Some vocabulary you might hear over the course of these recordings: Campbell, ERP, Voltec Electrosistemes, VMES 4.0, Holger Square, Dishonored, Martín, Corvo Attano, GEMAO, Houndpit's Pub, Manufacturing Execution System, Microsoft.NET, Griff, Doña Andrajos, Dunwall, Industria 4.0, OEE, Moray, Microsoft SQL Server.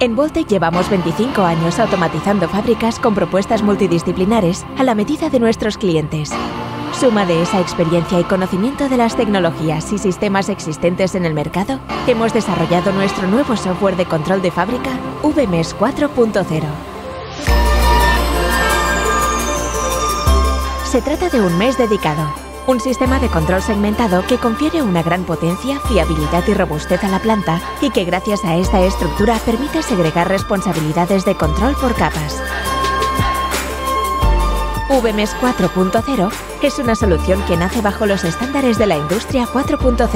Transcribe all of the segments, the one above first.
En Voltec llevamos 25 años automatizando fábricas con propuestas multidisciplinares a la medida de nuestros clientes. Suma de esa experiencia y conocimiento de las tecnologías y sistemas existentes en el mercado, hemos desarrollado nuestro nuevo software de control de fábrica, VMES 4.0. Se trata de un MES dedicado, un sistema de control segmentado que confiere una gran potencia, fiabilidad y robustez a la planta y que gracias a esta estructura permite segregar responsabilidades de control por capas. VMES 4.0 es una solución que nace bajo los estándares de la Industria 4.0,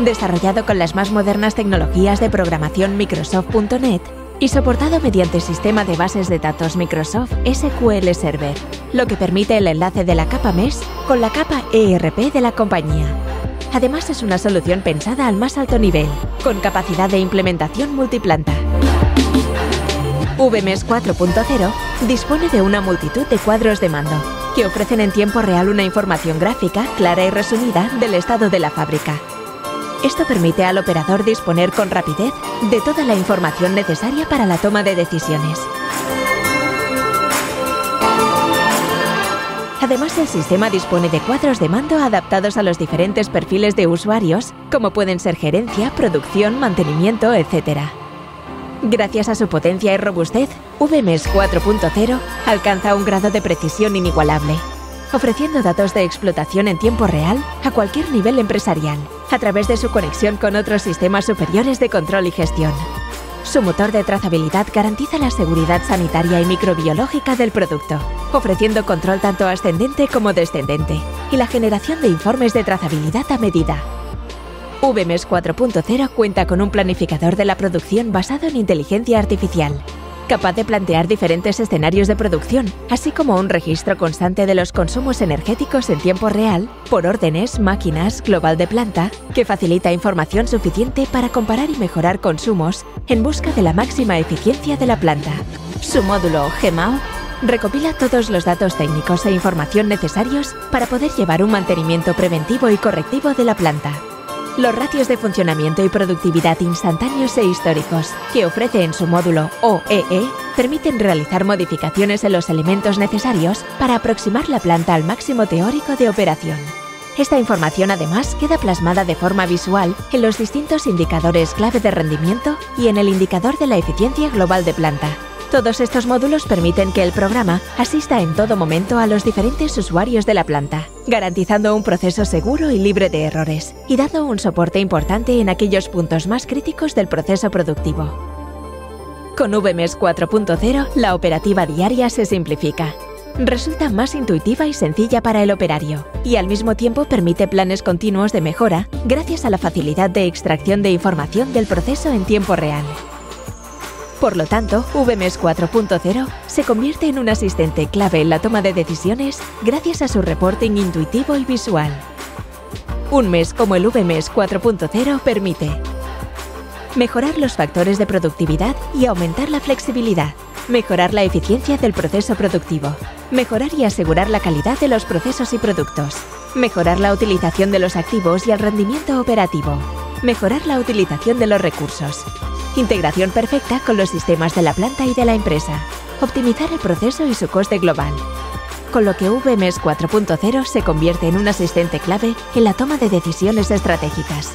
desarrollado con las más modernas tecnologías de programación Microsoft.NET y soportado mediante sistema de bases de datos Microsoft SQL Server, lo que permite el enlace de la capa MES con la capa ERP de la compañía. Además, es una solución pensada al más alto nivel, con capacidad de implementación multiplanta. VMES 4.0 dispone de una multitud de cuadros de mando, que ofrecen en tiempo real una información gráfica, clara y resumida del estado de la fábrica. Esto permite al operador disponer con rapidez de toda la información necesaria para la toma de decisiones. Además, el sistema dispone de cuadros de mando adaptados a los diferentes perfiles de usuarios, como pueden ser gerencia, producción, mantenimiento, etc. Gracias a su potencia y robustez, VMES 4.0 alcanza un grado de precisión inigualable, ofreciendo datos de explotación en tiempo real a cualquier nivel empresarial, a través de su conexión con otros sistemas superiores de control y gestión. Su motor de trazabilidad garantiza la seguridad sanitaria y microbiológica del producto, ofreciendo control tanto ascendente como descendente y la generación de informes de trazabilidad a medida. VMES 4.0 cuenta con un planificador de la producción basado en inteligencia artificial, capaz de plantear diferentes escenarios de producción, así como un registro constante de los consumos energéticos en tiempo real, por órdenes, máquinas, global de planta, que facilita información suficiente para comparar y mejorar consumos en busca de la máxima eficiencia de la planta. Su módulo GEMAO recopila todos los datos técnicos e información necesarios para poder llevar un mantenimiento preventivo y correctivo de la planta. Los ratios de funcionamiento y productividad instantáneos e históricos que ofrece en su módulo OEE permiten realizar modificaciones en los elementos necesarios para aproximar la planta al máximo teórico de operación. Esta información además queda plasmada de forma visual en los distintos indicadores clave de rendimiento y en el indicador de la eficiencia global de planta. Todos estos módulos permiten que el programa asista en todo momento a los diferentes usuarios de la planta, garantizando un proceso seguro y libre de errores, y dando un soporte importante en aquellos puntos más críticos del proceso productivo. Con VMES 4.0, la operativa diaria se simplifica. Resulta más intuitiva y sencilla para el operario, y al mismo tiempo permite planes continuos de mejora gracias a la facilidad de extracción de información del proceso en tiempo real. Por lo tanto, VMES 4.0 se convierte en un asistente clave en la toma de decisiones gracias a su reporting intuitivo y visual. Un MES como el VMES 4.0 permite mejorar los factores de productividad y aumentar la flexibilidad, mejorar la eficiencia del proceso productivo, mejorar y asegurar la calidad de los procesos y productos, mejorar la utilización de los activos y el rendimiento operativo, mejorar la utilización de los recursos, integración perfecta con los sistemas de la planta y de la empresa, optimizar el proceso y su coste global. Con lo que VMES 4.0 se convierte en un asistente clave en la toma de decisiones estratégicas.